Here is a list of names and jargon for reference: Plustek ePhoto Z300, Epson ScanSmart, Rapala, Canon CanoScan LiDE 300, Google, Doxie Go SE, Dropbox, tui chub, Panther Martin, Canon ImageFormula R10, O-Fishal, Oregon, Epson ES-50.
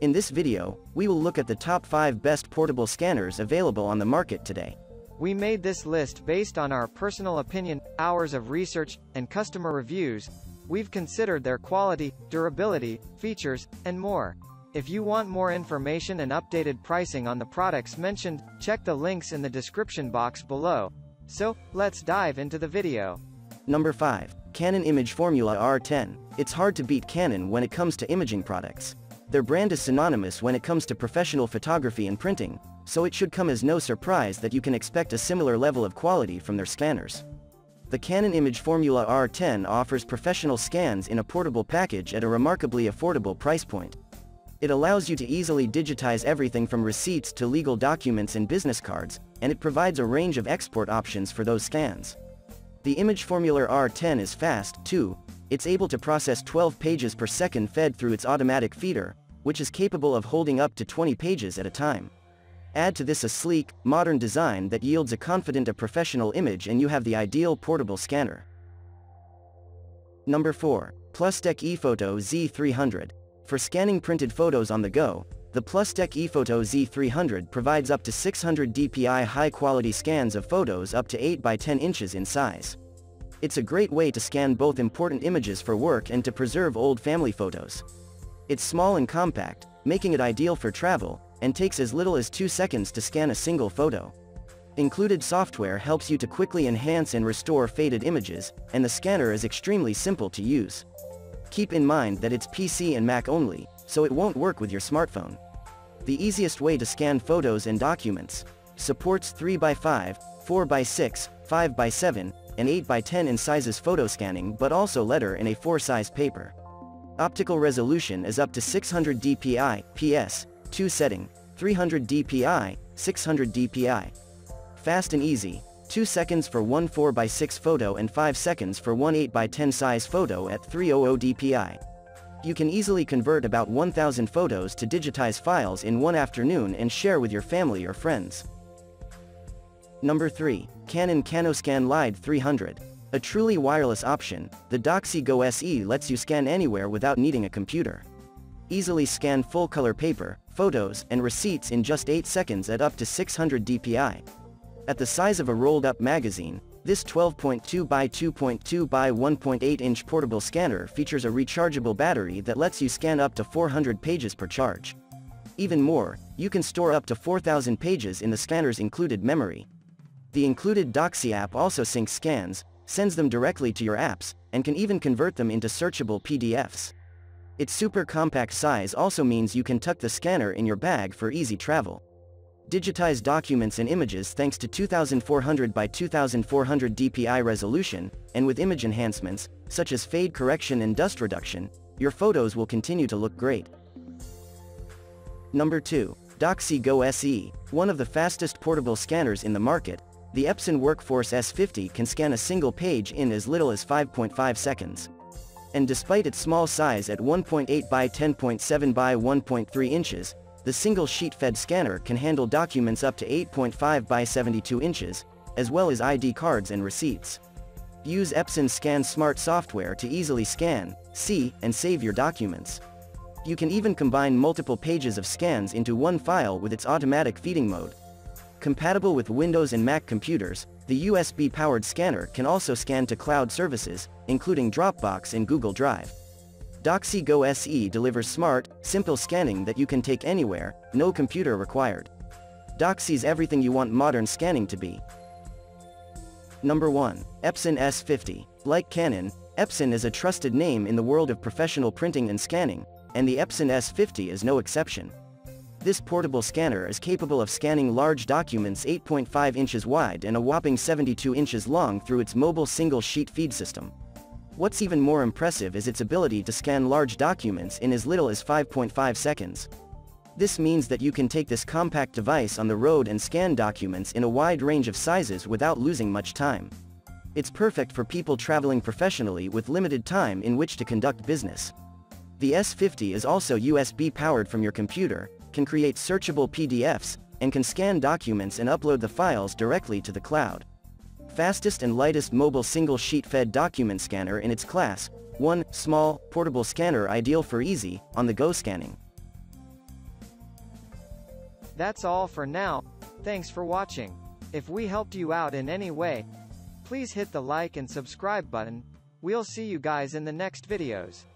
In this video, we will look at the top 5 best portable scanners available on the market today. We made this list based on our personal opinion, hours of research, and customer reviews. We've considered their quality, durability, features, and more. If you want more information and updated pricing on the products mentioned, check the links in the description box below. So, let's dive into the video. Number 5. Canon ImageFormula R10. It's hard to beat Canon when it comes to imaging products. Their brand is synonymous when it comes to professional photography and printing, so it should come as no surprise that you can expect a similar level of quality from their scanners. The Canon ImageFormula R10 offers professional scans in a portable package at a remarkably affordable price point. It allows you to easily digitize everything from receipts to legal documents and business cards, and it provides a range of export options for those scans. The ImageFormula R10 is fast, too. It's able to process 12 pages per second fed through its automatic feeder, which is capable of holding up to 20 pages at a time. Add to this a sleek, modern design that yields a confident and professional image, and you have the ideal portable scanner. Number 4. Plustek ePhoto Z300. For scanning printed photos on the go, the Plustek ePhoto Z300 provides up to 600 dpi high-quality scans of photos up to 8 by 10 inches in size. It's a great way to scan both important images for work and to preserve old family photos. It's small and compact, making it ideal for travel, and takes as little as 2 seconds to scan a single photo. Included software helps you to quickly enhance and restore faded images, and the scanner is extremely simple to use. Keep in mind that it's PC and Mac only, so it won't work with your smartphone. The easiest way to scan photos and documents. Supports 3x5, 4x6, 5x7, and 8x10 in sizes photo scanning, but also letter in A4 size paper. Optical resolution is up to 600 dpi, PS2 setting, 300 dpi, 600 dpi. Fast and easy, 2 seconds for one 4x6 photo and 5 seconds for one 8x10 size photo at 300 dpi. You can easily convert about 1,000 photos to digitize files in one afternoon and share with your family or friends. Number 3. Canon CanoScan LiDE 300. A truly wireless option, the Doxie Go SE lets you scan anywhere without needing a computer. Easily scan full-color paper, photos, and receipts in just 8 seconds at up to 600 dpi. At the size of a rolled-up magazine, this 12.2 by 2.2 by 1.8-inch portable scanner features a rechargeable battery that lets you scan up to 400 pages per charge. Even more, you can store up to 4,000 pages in the scanner's included memory. The included Doxie app also syncs scans, sends them directly to your apps, and can even convert them into searchable PDFs. Its super compact size also means you can tuck the scanner in your bag for easy travel. Digitize documents and images thanks to 2400 by 2400 dpi resolution, and with image enhancements, such as fade correction and dust reduction, your photos will continue to look great. Number 2. Doxie Go SE. One of the fastest portable scanners in the market, the Epson Workhorse ES-50 can scan a single page in as little as 5.5 seconds. And despite its small size at 1.8 by 10.7 by 1.3 inches, the single sheet-fed scanner can handle documents up to 8.5 by 72 inches, as well as ID cards and receipts. Use Epson ScanSmart software to easily scan, see, and save your documents. You can even combine multiple pages of scans into one file with its automatic feeding mode. Compatible with Windows and Mac computers, the USB-powered scanner can also scan to cloud services, including Dropbox and Google Drive. Doxie Go SE delivers smart, simple scanning that you can take anywhere, no computer required. Doxie's everything you want modern scanning to be. Number 1. Epson ES-50. Like Canon, Epson is a trusted name in the world of professional printing and scanning, and the Epson ES-50 is no exception. This portable scanner is capable of scanning large documents 8.5 inches wide and a whopping 72 inches long through its mobile single-sheet feed system. What's even more impressive is its ability to scan large documents in as little as 5.5 seconds. This means that you can take this compact device on the road and scan documents in a wide range of sizes without losing much time. It's perfect for people traveling professionally with limited time in which to conduct business. The ES-50 is also USB-powered from your computer, can create searchable PDFs, and can scan documents and upload the files directly to the cloud. Fastest and lightest mobile single-sheet fed document scanner in its class, one small, portable scanner ideal for easy, on-the-go scanning. That's all for now. Thanks for watching. If we helped you out in any way, please hit the like and subscribe button. We'll see you guys in the next videos.